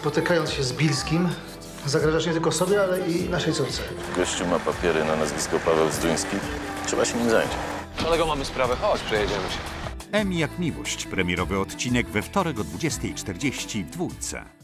Spotykając się z Bilskim, zagrażasz nie tylko sobie, ale i naszej córce. Gościu ma papiery na nazwisko Paweł Zduński. Trzeba się nim zająć. Kolego, mamy sprawę. Chodź, przejedziemy się. M jak Miłość. Premierowy odcinek we wtorek o 20:40 w Dwójce.